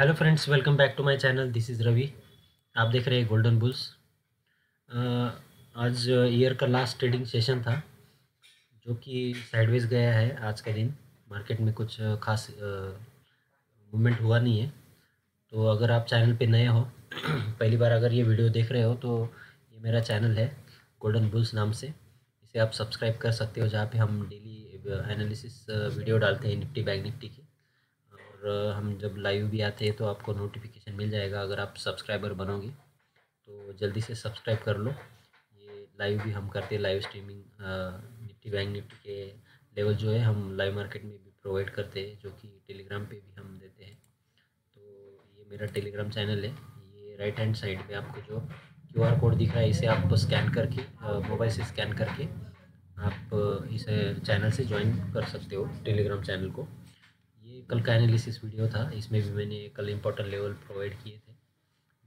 Hello friends, welcome back to my channel. This is Ravi. आप देख रहे हैं गोल्डन बुल्स। आज ईयर का लास्ट ट्रेडिंग सेशन था जो कि साइडवेज गया है। आज का दिन मार्केट में कुछ खास मूवमेंट हुआ नहीं है। तो अगर आप चैनल पे नए हो, पहली बार अगर ये वीडियो देख रहे हो तो ये मेरा चैनल है गोल्डन बुल्स नाम से। इसे आप सब्सक्राइब कर सकते हो, जहाँ पर हम डेली एनालिसिस वीडियो डालते हैं निफ्टी बैंक निफ्टी की। और हम जब लाइव भी आते हैं तो आपको नोटिफिकेशन मिल जाएगा। अगर आप सब्सक्राइबर बनोगे तो जल्दी से सब्सक्राइब कर लो। ये लाइव भी हम करते हैं, live streaming. Nifty bank Nifty के लेवल जो है हम लाइव मार्केट में भी प्रोवाइड करते हैं, जो कि टेलीग्राम पे भी हम देते हैं। तो ये मेरा टेलीग्राम चैनल है। ये राइट हैंड साइड पर आपको जो QR कोड दिख रहा है, इसे आप स्कैन करके, मोबाइल से स्कैन करके आप इस चैनल से ज्वाइन कर सकते हो, टेलीग्राम चैनल को। कल का एनालिसिस वीडियो था, इसमें भी मैंने कल इम्पोर्टेंट लेवल प्रोवाइड किए थे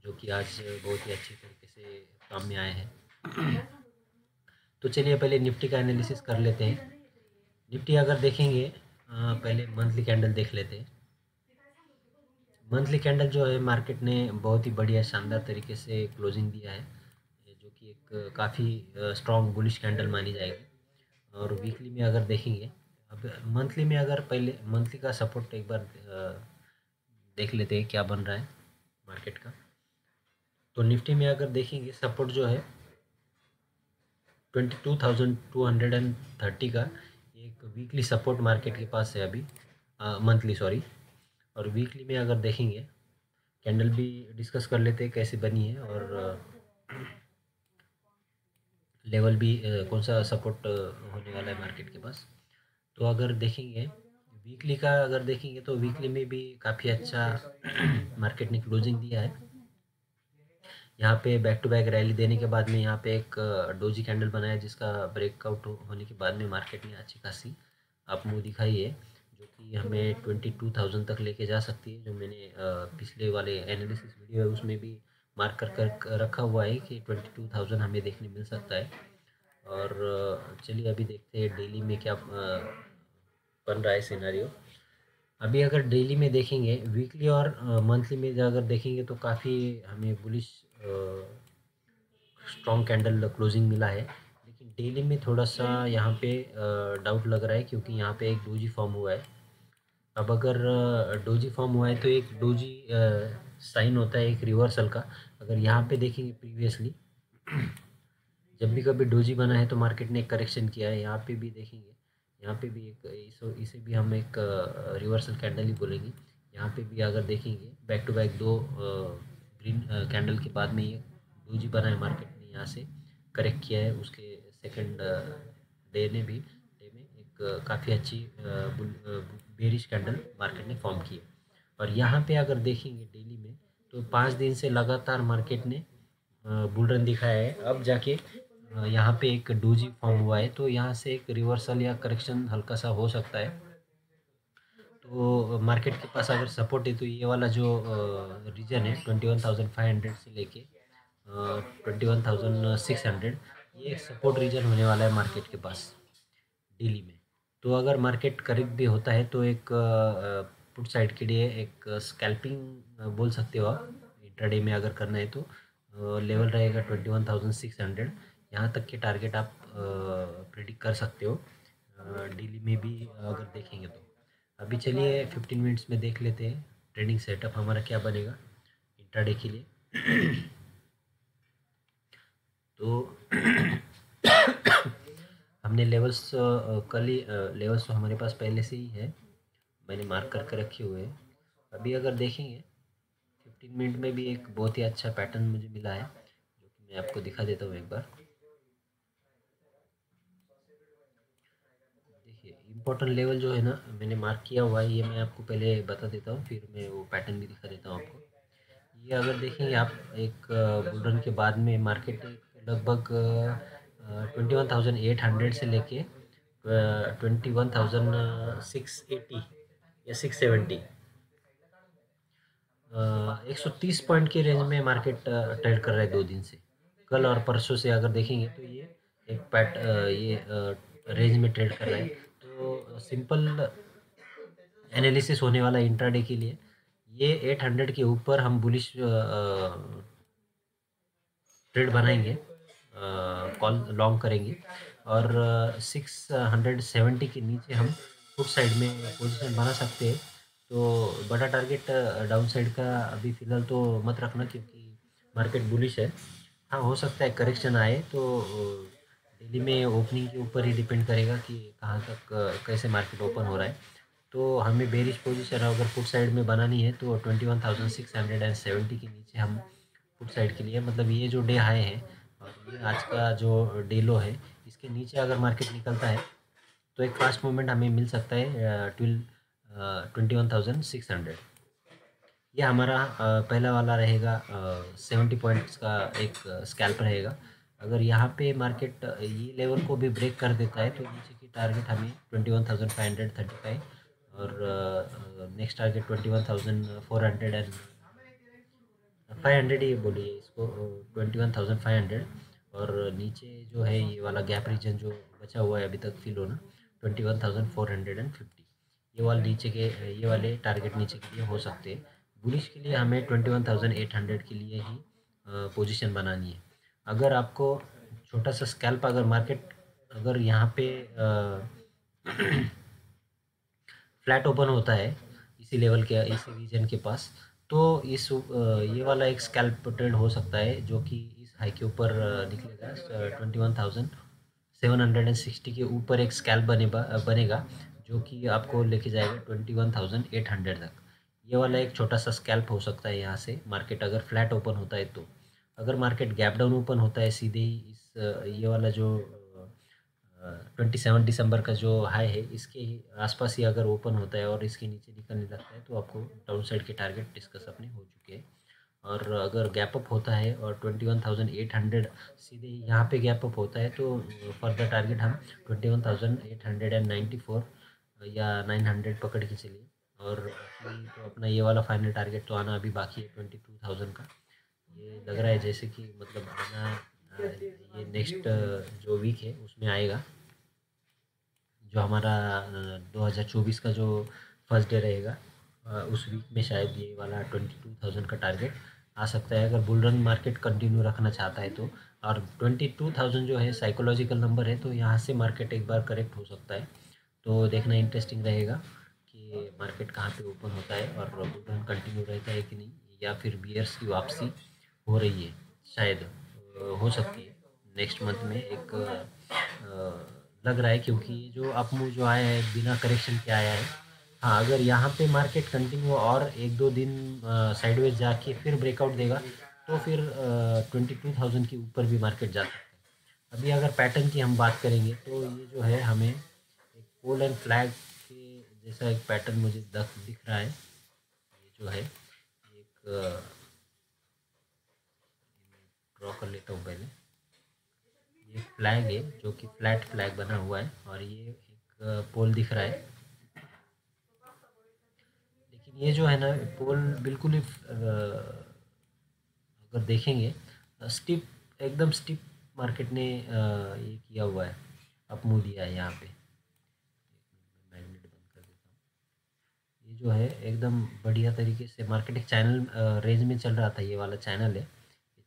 जो कि आज बहुत ही अच्छे तरीके से काम में आए हैं। तो चलिए पहले निफ्टी का एनालिसिस कर लेते हैं। निफ्टी अगर देखेंगे, पहले मंथली कैंडल देख लेते हैं। मंथली कैंडल जो है, मार्केट ने बहुत ही बढ़िया शानदार तरीके से क्लोजिंग दिया है, जो कि एक काफ़ी स्ट्रॉन्ग बुलिश कैंडल मानी जाएगी। और वीकली में अगर देखेंगे, मंथली में अगर पहले मंथली का सपोर्ट एक बार देख लेते हैं क्या बन रहा है मार्केट का। तो निफ्टी में अगर देखेंगे, सपोर्ट जो है 22,230 का एक वीकली सपोर्ट मार्केट के पास है अभी, मंथली सॉरी। और वीकली में अगर देखेंगे, कैंडल भी डिस्कस कर लेते हैं कैसे बनी है और लेवल भी कौन सा सपोर्ट होने वाला है मार्केट के पास। तो अगर देखेंगे वीकली का, अगर देखेंगे तो वीकली में भी काफ़ी अच्छा मार्केट ने क्लोजिंग दिया है। यहाँ पे बैक टू बैक रैली देने के बाद में यहाँ पे एक डोजी कैंडल बनाया, जिसका ब्रेकआउट होने के बाद में मार्केट ने अच्छी खासी आप मुँह दिखाई है, जो कि हमें 22,000 तक लेके जा सकती है। जो मैंने पिछले वाले एनालिसिस वीडियो है उसमें भी मार्क कर रखा हुआ है कि 22,000 हमें देखने मिल सकता है। और चलिए अभी देखते हैं डेली में क्या बन रहा है सिनेरियो। अभी अगर डेली में देखेंगे, वीकली और मंथली में अगर देखेंगे तो काफ़ी हमें बुलिश स्ट्रॉन्ग कैंडल क्लोजिंग मिला है। लेकिन डेली में थोड़ा सा यहाँ पे डाउट लग रहा है, क्योंकि यहाँ पे एक डोजी फॉर्म हुआ है। अब अगर डोजी फॉर्म हुआ है तो एक डोजी साइन होता है एक रिवर्सल का। अगर यहाँ पे देखेंगे, प्रीवियसली जब भी कभी डोजी बना है तो मार्केट ने एक करेक्शन किया है। यहाँ पे भी देखेंगे, यहाँ पे भी एक, इसे भी हम एक रिवर्सल कैंडल ही बोलेंगे। यहाँ पे भी अगर देखेंगे, बैक टू बैक दो ग्रीन कैंडल के बाद में ये डोजी बना है, मार्केट ने यहाँ से करेक्ट किया है। उसके सेकंड डे ने भी एक काफ़ी अच्छी बेरिश कैंडल मार्केट ने फॉर्म की है। और यहाँ पर अगर देखेंगे डेली में, तो 5 दिन से लगातार मार्केट ने बुल रन दिखाया है। अब जाके यहाँ पे एक डोजी फॉर्म हुआ है, तो यहाँ से एक रिवर्सल या करेक्शन हल्का सा हो सकता है। तो मार्केट के पास अगर सपोर्ट है तो ये वाला जो रीजन है 21,500 से लेके 21,600, ये एक सपोर्ट रीजन होने वाला है मार्केट के पास डेली में। तो अगर मार्केट करेक्ट भी होता है तो एक पुट साइड के लिए एक स्कैल्पिंग बोल सकते हो आप। इंट्राडे में अगर करना है तो लेवल रहेगा 21,600, यहाँ तक के टारगेट आप प्रेडिक्ट कर सकते हो डेली में भी अगर देखेंगे तो। अभी चलिए 15 मिनट्स में देख लेते हैं ट्रेडिंग सेटअप हमारा क्या बनेगा इंट्राडे के लिए। तो हमने लेवल्स कल ही, लेवल्स तो हमारे पास पहले से ही है, मैंने मार्क करके रखे हुए हैं। अभी अगर देखेंगे 15 मिनट में भी एक बहुत ही अच्छा पैटर्न मुझे मिला है, जो कि मैं आपको दिखा देता हूँ एक बार। देखिए, इम्पोर्टेंट लेवल जो है ना, मैंने मार्क किया हुआ है, ये मैं आपको पहले बता देता हूँ, फिर मैं वो पैटर्न भी दिखा देता हूँ आपको। ये अगर देखेंगे आप, एक बुल रन के बाद में मार्केट लगभग 21,800 से लेके 21,680 या 670, 130 पॉइंट के रेंज में मार्केट ट्रेड कर रहा है 2 दिन से। कल और परसों से अगर देखेंगे तो ये एक रेंज में ट्रेड कर रहा है। तो सिंपल एनालिसिस होने वाला इंट्राडे के लिए ये 800 के ऊपर हम बुलिश ट्रेड बनाएंगे, कॉल लॉन्ग करेंगे और 670 के नीचे हम फुट साइड में पोजीशन बना सकते हैं। तो बड़ा टारगेट डाउन साइड का अभी फ़िलहाल तो मत रखना क्योंकि मार्केट बुलिश है। हाँ, हो सकता है करेक्शन आए, तो डेली में ओपनिंग के ऊपर ही डिपेंड करेगा कि कहाँ तक कैसे मार्केट ओपन हो रहा है। तो हमें बेरिश पोजीशन अगर फुट साइड में बनानी है तो 21,670 के नीचे हम फुट साइड के लिए, मतलब ये जो डे हाई है और ये आज का जो डे लो है, इसके नीचे अगर मार्केट निकलता है तो एक फास्ट मूवमेंट हमें मिल सकता है 21,600। ये हमारा पहला वाला रहेगा, 70 पॉइंट्स का एक स्कैल्प रहेगा। अगर यहाँ पे मार्केट ये लेवल को भी ब्रेक कर देता है तो नीचे की टारगेट हमें 21,535 और नेक्स्ट टारगेट 21,400 और 500 ये बोलिए इसको, 21,500 और नीचे जो है ये वाला गैप रीजन जो बचा हुआ है अभी तक फिल होना 21,450, ये वाले नीचे के, ये वाले टारगेट नीचे के लिए हो सकते हैं। बुलिश के लिए हमें 21,800 के लिए ही पोजीशन बनानी है। अगर आपको छोटा सा स्कैल्प, अगर मार्केट अगर यहाँ पे फ्लैट ओपन होता है इसी लेवल के, इसी रीजन के पास, तो इस ये वाला एक स्कैल्प ट्रेड हो सकता है जो कि इस हाई के ऊपर निकलेगा। 21,760 के ऊपर एक स्कैल्प बनेगा जो कि आपको लेके जाएगा 21,800 तक। ये वाला एक छोटा सा स्कैल्प हो सकता है यहाँ से, मार्केट अगर फ्लैट ओपन होता है तो। अगर मार्केट गैप डाउन ओपन होता है सीधे ही इस ये वाला जो 27 दिसंबर का जो हाई है इसके आसपास ही अगर ओपन होता है और इसके नीचे निकलने लगता है तो आपको डाउन साइड के टारगेट डिस्कस अपने हो चुके हैं। और अगर गैप अप होता है और 21,800 सीधे यहाँ पे गैप अप होता है तो फर्दर टारगेट हम 21,894 या 900 पकड़ के चलिए। और तो अपना ये वाला फाइनल टारगेट तो आना अभी बाकी है 22,000 का। ये लग रहा है जैसे कि मतलब आना ये नेक्स्ट जो वीक है उसमें आएगा, जो हमारा 2024 का जो फर्स्ट डे रहेगा उस वीक में शायद ये वाला 22,000 का टारगेट आ सकता है अगर बुल रन मार्केट कंटिन्यू रखना चाहता है तो। और 22,000 जो है साइकोलॉजिकल नंबर है तो यहाँ से मार्केट एक बार करेक्ट हो सकता है। तो देखना इंटरेस्टिंग रहेगा कि मार्केट कहाँ पे ओपन होता है और बुल रन कंटिन्यू रहता है कि नहीं, या फिर बियर्स की वापसी हो रही है, शायद हो सकती है नेक्स्ट मंथ में। एक लग रहा है क्योंकि जो अपमूव जो आया है बिना करेक्शन के आया है। हाँ, अगर यहाँ पे मार्केट कंटिन्यू और एक दो दिन साइडवेज जाके फिर ब्रेकआउट देगा तो फिर 22,000 के ऊपर भी मार्केट जा सकता है। अभी अगर पैटर्न की हम बात करेंगे तो ये जो है हमें एक पोल एंड फ्लैग के जैसा एक पैटर्न मुझे दिख रहा है। ये जो है एक ड्रॉ कर लेता हूँ पहले, ये फ्लैग है जो कि फ्लैट फ्लैग बना हुआ है और ये एक पोल दिख रहा है। लेकिन ये जो है ना पोल बिल्कुल ही अगर देखेंगे स्टिप, एकदम स्टिप मार्केट ने ये किया हुआ है, अपमूव दिया है यहाँ पे। मैग्नेट बंद कर देता हूँ। ये जो है एकदम बढ़िया तरीके से मार्केट एक चैनल रेंज में चल रहा था, ये वाला चैनल है,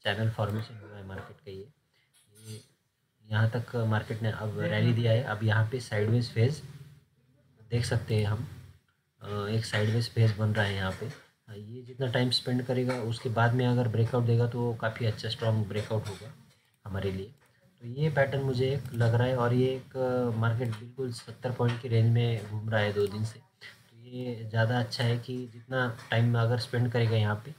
चैनल फॉर्मेशन हुआ है मार्केट का। ये यहाँ तक मार्केट ने अब रैली दिया है। अब यहाँ पे साइडवेज फेज देख सकते हैं हम, एक साइडवेज फेज बन रहा है यहाँ पे। ये जितना टाइम स्पेंड करेगा उसके बाद में अगर ब्रेकआउट देगा तो काफ़ी अच्छा स्ट्रॉन्ग ब्रेकआउट होगा हमारे लिए। तो ये पैटर्न मुझे एक लग रहा है और ये एक मार्केट बिल्कुल 70 पॉइंट की रेंज में घूम रहा है 2 दिन से। तो ये ज़्यादा अच्छा है कि जितना टाइम अगर स्पेंड करेगा यहाँ पर,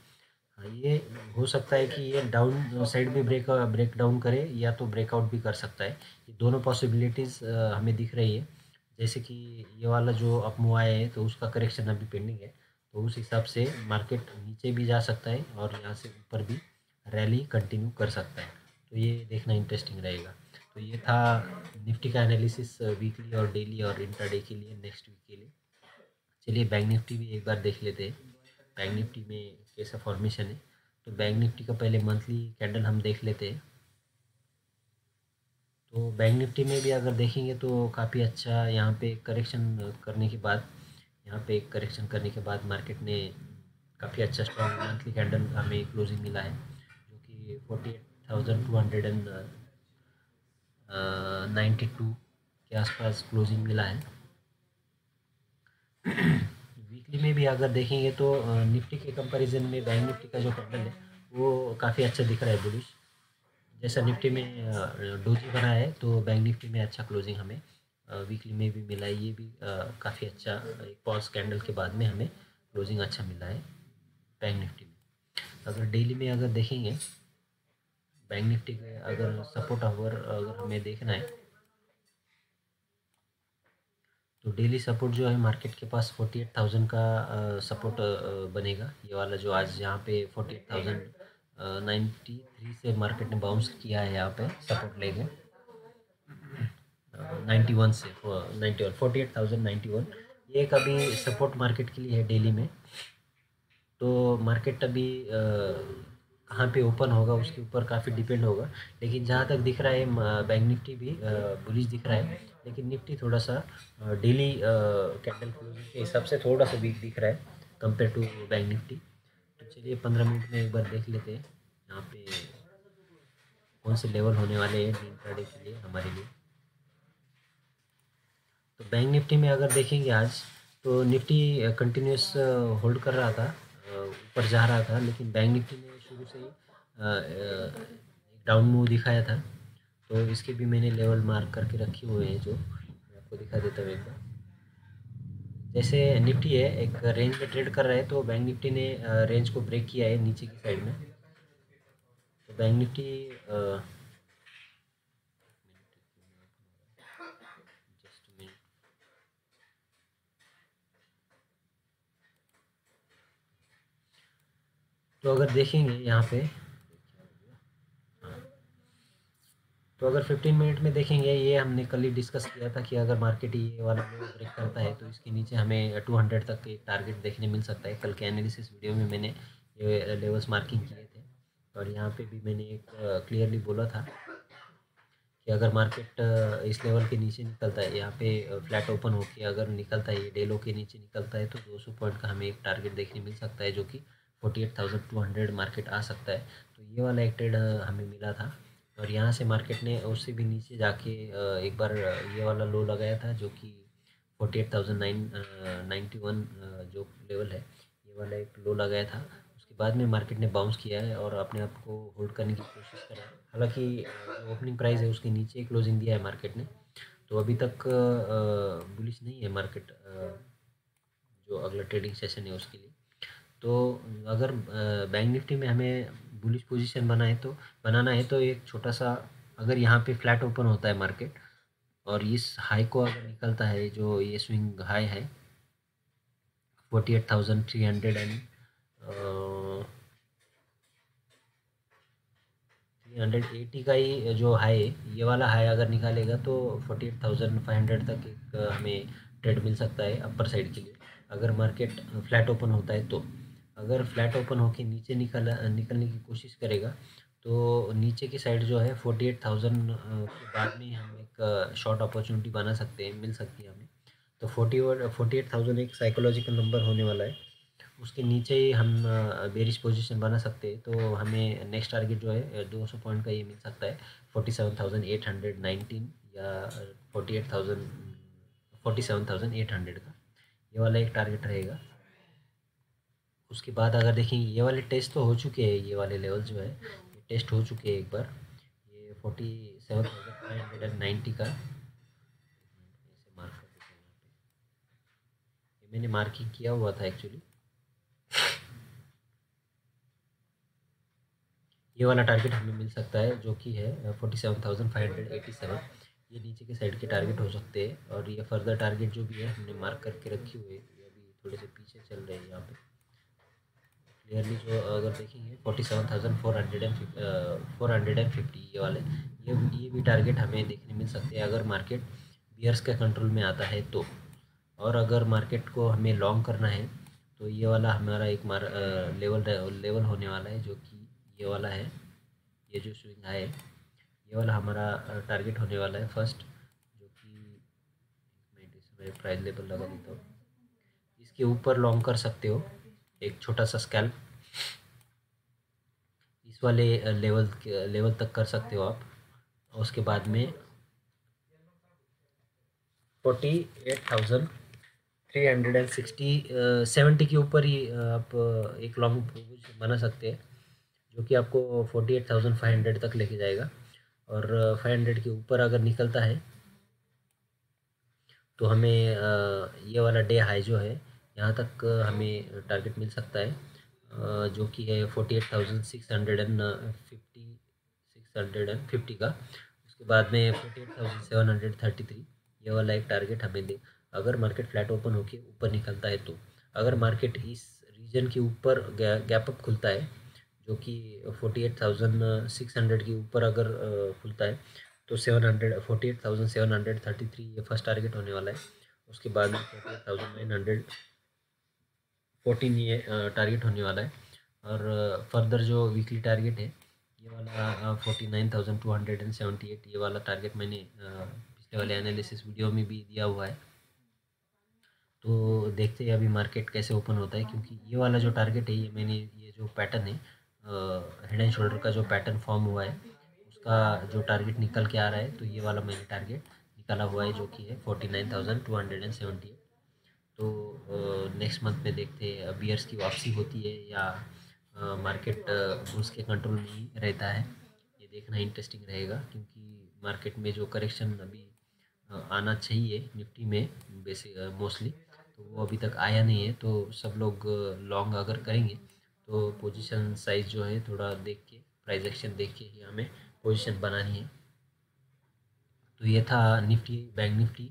ये हो सकता है कि ये डाउन साइड भी ब्रेक डाउन करे या तो ब्रेकआउट भी कर सकता है। ये दोनों पॉसिबिलिटीज़ हमें दिख रही है। जैसे कि ये वाला जो अपमूव आया है तो उसका करेक्शन अभी पेंडिंग है, तो उस हिसाब से मार्केट नीचे भी जा सकता है और यहाँ से ऊपर भी रैली कंटिन्यू कर सकता है। तो ये देखना इंटरेस्टिंग रहेगा। तो ये था निफ्टी का एनालिसिस वीकली और डेली और इंट्राडे के लिए नेक्स्ट वीक के लिए। चलिए बैंक निफ्टी भी एक बार देख लेते हैं, बैंक निफ्टी में कैसा फॉर्मेशन है। तो बैंक निफ्टी का पहले मंथली कैंडल हम देख लेते हैं। तो बैंक निफ्टी में भी अगर देखेंगे तो काफ़ी अच्छा यहाँ पे करेक्शन करने के बाद मार्केट ने काफ़ी अच्छा स्ट्रॉन्ग मंथली कैंडल हमें क्लोजिंग मिला है जो कि 48,292 के आसपास क्लोजिंग मिला है। वीकली में भी अगर देखेंगे तो निफ्टी के कंपैरिजन में बैंक निफ्टी का जो कैंडल है वो काफ़ी अच्छा दिख रहा है बुलिश। जैसा निफ्टी में डोजी बना है तो बैंक निफ्टी में अच्छा क्लोजिंग हमें वीकली में भी मिला है। ये भी काफ़ी अच्छा एक पॉज कैंडल के बाद में हमें क्लोजिंग अच्छा मिला है बैंक निफ्टी में। अगर डेली में अगर देखेंगे बैंक निफ्टी के अगर सपोर्ट आवर अगर हमें देखना है तो डेली सपोर्ट जो है मार्केट के पास 48,000 का सपोर्ट बनेगा। ये वाला जो आज यहाँ पे 48,093 से मार्केट ने बाउंस किया है यहाँ पे सपोर्ट लेके 91 से 91 48,091 ये एक अभी सपोर्ट मार्केट के लिए है डेली में। तो मार्केट अभी कहाँ पे ओपन होगा उसके ऊपर काफ़ी डिपेंड होगा, लेकिन जहाँ तक दिख रहा है बैंक निफ्टी भी बुलिश दिख रहा है, लेकिन निफ्टी थोड़ा सा डेली कैंडल क्लोजिंग के हिसाब से थोड़ा सा वीक दिख रहा है कंपेयर टू बैंक निफ्टी। तो चलिए 15 मिनट में एक बार देख लेते हैं यहाँ पे कौन से लेवल होने वाले हैं इंट्राडे के लिए हमारे लिए। तो बैंक निफ्टी में अगर देखेंगे आज तो निफ्टी कंटिन्यूस होल्ड कर रहा था, ऊपर जा रहा था, लेकिन बैंक निफ्टी ने शुरू से ही डाउन मूव दिखाया था। तो इसके भी मैंने लेवल मार्क करके रखे हुए हैं जो मैं आपको दिखा देता हूँ एक बार। जैसे निफ्टी है एक रेंज में ट्रेड कर रहा है तो बैंक निफ्टी ने रेंज को ब्रेक किया है नीचे की साइड में। तो बैंक निफ्टी तो अगर देखेंगे यहाँ पे तो अगर 15 मिनट में देखेंगे ये हमने कल ही डिस्कस किया था कि अगर मार्केट ये वाला ब्रेक करता है तो इसके नीचे हमें 200 तक के टारगेट देखने मिल सकता है। कल के एनालिसिस वीडियो में मैंने ये लेवल्स मार्किंग किए थे और यहाँ पे भी मैंने एक क्लियरली बोला था कि अगर मार्केट इस लेवल के नीचे निकलता है, यहाँ पे फ्लैट ओपन होकर अगर निकलता है, ये डेलो के नीचे निकलता है तो 200 पॉइंट का हमें एक टारगेट देखने मिल सकता है जो कि 48,200 मार्केट आ सकता है। तो ये वाला एक ट्रेड हमें मिला था और यहाँ से मार्केट ने उससे भी नीचे जाके एक बार ये वाला लो लगाया था जो कि 48,991 जो लेवल है ये वाला एक लो लगाया था। उसके बाद में मार्केट ने बाउंस किया है और अपने आप को होल्ड करने की कोशिश करा है, हालांकि ओपनिंग प्राइस है उसके नीचे क्लोजिंग दिया है मार्केट ने। तो अभी तक बुलिश नहीं है मार्केट जो अगला ट्रेडिंग सेशन है उसके लिए। तो अगर बैंक निफ्टी में हमें बुलिश पोजीशन बनाना है तो एक छोटा सा अगर यहाँ पे फ्लैट ओपन होता है मार्केट और इस हाई को अगर निकलता है जो ये स्विंग हाई है 48,380 का ही जो हाई है ये वाला हाई अगर निकालेगा तो 48,500 तक एक हमें ट्रेड मिल सकता है अपर साइड के लिए अगर मार्केट फ्लैट ओपन होता है। तो अगर फ्लैट ओपन होकर नीचे निकलने की कोशिश करेगा तो नीचे की साइड जो है 48,000 के बाद में हम एक शॉर्ट अपॉर्चुनिटी बना सकते हैं, मिल सकती है हमें। तो 48,000 एक साइकोलॉजिकल नंबर होने वाला है, उसके नीचे ही हम बेरिश पोजीशन बना सकते हैं। तो हमें नेक्स्ट टारगेट जो है 200 पॉइंट का ये मिल सकता है 47,819 या 47,800 का ये वाला एक टारगेट रहेगा। उसके बाद अगर देखेंगे ये वाले टेस्ट तो हो चुके हैं, ये वाले लेवल जो है ये टेस्ट हो चुके हैं एक बार, ये 47,590 का मैंने मार्किंग किया हुआ था एक्चुअली। ये वाला टारगेट हमें मिल सकता है जो कि है 47,587। ये नीचे के साइड के टारगेट हो सकते हैं और ये फर्दर टारगेट जो भी है हमने मार्क करके रखे हुए, ये अभी थोड़े से पीछे चल रहे हैं यहाँ पे क्लियरली। जो अगर देखेंगे 47,450 ये वाले ये भी टारगेट हमें देखने मिल सकते हैं अगर मार्केट बियर्स के कंट्रोल में आता है तो। और अगर मार्केट को हमें लॉन्ग करना है तो ये वाला हमारा एक लेवल होने वाला है जो कि ये वाला है, ये जो स्विंग हाई है ये वाला हमारा टारगेट होने वाला है फर्स्ट, जो कि मैं प्राइस लेवल लगा देता हूँ। इसके ऊपर लॉन्ग कर सकते हो एक छोटा सा स्कैल्प इस वाले लेवल तक कर सकते हो आप। उसके बाद में 48,370 के ऊपर ही आप एक लॉन्ग बना सकते हैं जो कि आपको 48,500 तक लेके जाएगा। और 500 के ऊपर अगर निकलता है तो हमें ये वाला डे हाई जो है यहाँ तक हमें टारगेट मिल सकता है जो कि है 48,650 का। उसके बाद में 48,733 ये वाला एक टारगेट हमें दे अगर मार्केट फ्लैट ओपन होके ऊपर निकलता है तो। अगर मार्केट इस रीजन के ऊपर गैप अप खुलता है जो कि 48,600 के ऊपर अगर खुलता है तो 48,733 ये फर्स्ट टारगेट होने वाला है। उसके बाद में 48,914 ये टारगेट होने वाला है। और फर्दर जो वीकली टारगेट है ये वाला 49,278 ये वाला टारगेट मैंने पिछले वाले एनालिसिस वीडियो में भी दिया हुआ है। तो देखते हैं अभी मार्केट कैसे ओपन होता है, क्योंकि ये वाला जो टारगेट है ये मैंने ये जो पैटर्न है हेड एंड शोल्डर का जो पैटर्न फॉर्म हुआ है उसका जो टारगेट निकल के आ रहा है। तो ये वाला मैंने टारगेट निकाला हुआ है जो कि है 49,278। तो नेक्स्ट मंथ में देखते हैं बियर्स की वापसी होती है या मार्केट बुल्स के कंट्रोल में ही रहता है, ये देखना इंटरेस्टिंग रहेगा। क्योंकि मार्केट में जो करेक्शन अभी आना चाहिए निफ्टी में बेसिक मोस्टली, तो वो अभी तक आया नहीं है। तो सब लोग लॉन्ग अगर करेंगे तो पोजीशन साइज जो है थोड़ा देख के प्राइस एक्शन देख के ही हमें पोजीशन बनानी है। तो ये था निफ्टी बैंक निफ्टी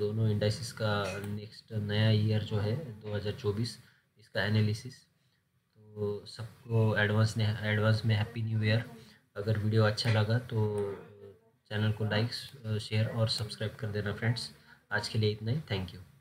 दोनों इंडेक्सेस का नेक्स्ट नया ईयर जो है 2024 इसका एनालिसिस। तो सबको एडवांस में हैप्पी न्यू ईयर। अगर वीडियो अच्छा लगा तो चैनल को लाइक शेयर और सब्सक्राइब कर देना फ्रेंड्स। आज के लिए इतना ही, थैंक यू।